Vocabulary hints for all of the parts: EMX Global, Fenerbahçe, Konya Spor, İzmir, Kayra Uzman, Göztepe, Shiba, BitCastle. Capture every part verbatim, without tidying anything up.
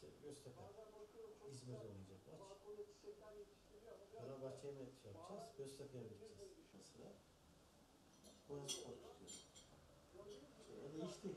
şey, Göztepe, İzmir olmayacak maç. Fenerbahçe'ye mi şey yapacağız, Göztepe'ye mi gideceğiz? Mesela Konya Spor tutuyor. Öyle iş değil.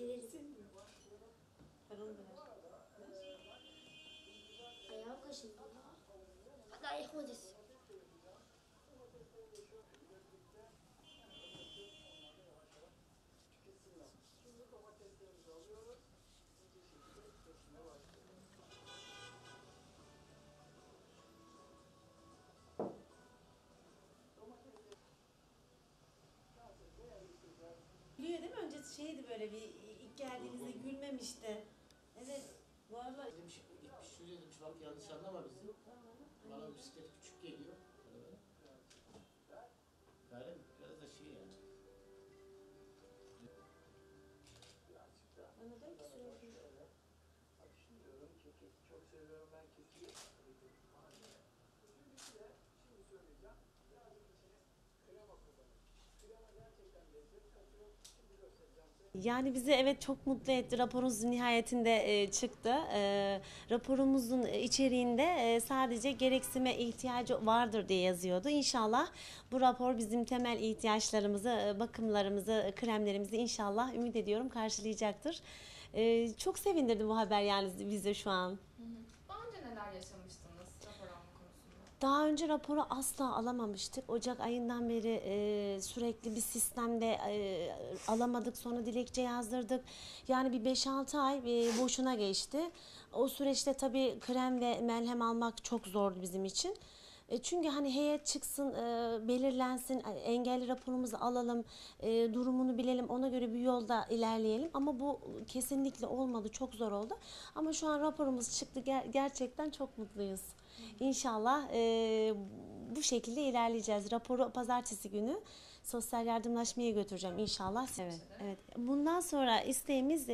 Sivilsin mi? Karın döner. Ayağım kaşındı. Hadi ayak odası. Gülüyor değil mi? Öncesi şeydi böyle bir ilk geldiğinizde gülmemişti. Evet. Bu arada demiş, ilk pişiriyor demiş, bak yanlış anlama bizi. Bana bisiklet küçük geliyor. Gayret biraz da şey yani. Bana da ikisi oldu. Çok seviyorum ben kesinlikle. Şimdi söyleyeceğim. Yani bizi evet çok mutlu etti. Raporumuz nihayetinde e, çıktı. E, raporumuzun içeriğinde e, sadece gereksime ihtiyacı vardır diye yazıyordu. İnşallah bu rapor bizim temel ihtiyaçlarımızı, bakımlarımızı, kremlerimizi inşallah ümit ediyorum karşılayacaktır. E, çok sevindirdi bu haber yani bize şu an. Daha önce neler yaşamıştınız rapor alma konusunda? Daha önce raporu asla alamamıştık. Ocak ayından beri e, sürekli bir sistemde e, alamadık. Sonra dilekçe yazdırdık. Yani bir beş altı ay e, boşuna geçti. O süreçte tabii krem ve melhem almak çok zordu bizim için. E, çünkü hani heyet çıksın, e, belirlensin, engelli raporumuzu alalım, e, durumunu bilelim, ona göre bir yolda ilerleyelim. Ama bu kesinlikle olmadı, çok zor oldu. Ama şu an raporumuz çıktı. Ger- gerçekten çok mutluyuz. İnşallah e, bu şekilde ilerleyeceğiz. Raporu pazartesi günü sosyal yardımlaşmaya götüreceğim inşallah. Evet, evet. Bundan sonra isteğimiz e,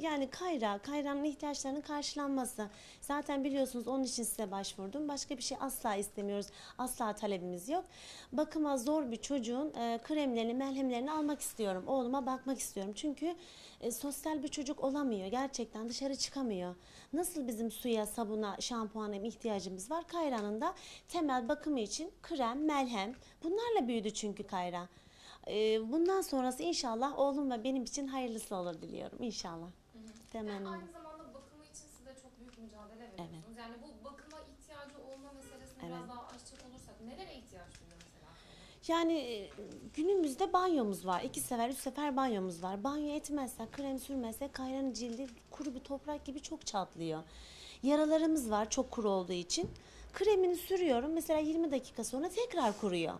yani Kayra, Kayra'nın ihtiyaçlarının karşılanması. Zaten biliyorsunuz onun için size başvurdum. Başka bir şey asla istemiyoruz. Asla talebimiz yok. Bakıma zor bir çocuğun e, kremlerini, melhemlerini almak istiyorum. Oğluma bakmak istiyorum. Çünkü e, sosyal bir çocuk olamıyor. Gerçekten dışarı çıkamıyor. Nasıl bizim suya, sabuna, şampuana ihtiyacımız var? Kayra'nın da temel bakımı için krem, melhem. Bunlarla büyüdü çünkü Kayra. Bundan sonrası inşallah oğlum ve benim için hayırlısı olur diliyorum. İnşallah. Hı hı. Temennim. Yani aynı zamanda bakımı için siz de çok büyük mücadele veriyorsunuz. Evet. Yani bu bakıma ihtiyacı olma meselesini evet, biraz daha açacak olursak nelere ihtiyaç duyuyor mesela? Yani günümüzde banyomuz var. İki sefer, üç sefer banyomuz var. Banyo etmezsek, krem sürmezsek Kayra'nın cildi kuru bir toprak gibi çok çatlıyor. Yaralarımız var çok kuru olduğu için. Kremini sürüyorum. Mesela yirmi dakika sonra tekrar kuruyor.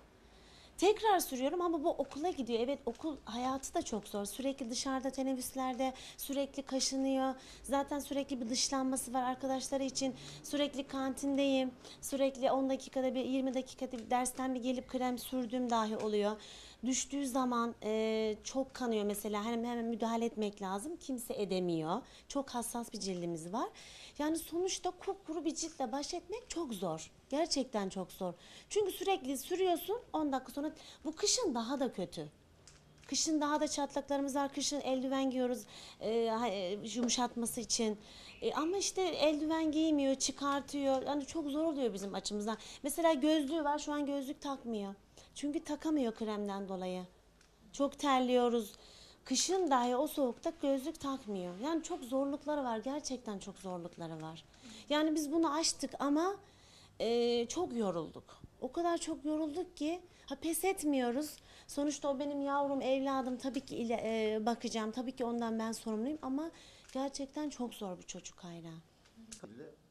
Tekrar sürüyorum ama bu okula gidiyor. Evet, okul hayatı da çok zor. Sürekli dışarıda, teneffüslerde sürekli kaşınıyor. Zaten sürekli bir dışlanması var arkadaşları için. Sürekli kantindeyim. Sürekli on dakikada bir, yirmi dakikada bir dersten bir gelip krem sürdüğüm dahi oluyor. Düştüğü zaman e, çok kanıyor mesela. Hemen, hemen müdahale etmek lazım. Kimse edemiyor. Çok hassas bir cildimiz var. Yani sonuçta kupkuru bir ciltle baş etmek çok zor. Gerçekten çok zor. Çünkü sürekli sürüyorsun, on dakika sonra. Bu kışın daha da kötü. Kışın daha da çatlaklarımız var. Kışın eldiven giyiyoruz e, yumuşatması için. E, ama işte eldiven giymiyor, çıkartıyor. Yani çok zor oluyor bizim açımızdan. Mesela gözlüğü var, şu an gözlük takmıyor. Çünkü takamıyor kremden dolayı. Çok terliyoruz. Kışın dahi o soğukta gözlük takmıyor. Yani çok zorlukları var. Gerçekten çok zorlukları var. Yani biz bunu aştık ama Ee, çok yorulduk. o kadar çok yorulduk ki ha, pes etmiyoruz. Sonuçta o benim yavrum, evladım, tabii ki ile, e, bakacağım, tabii ki ondan ben sorumluyum ama gerçekten çok zor bir çocuk Hayra.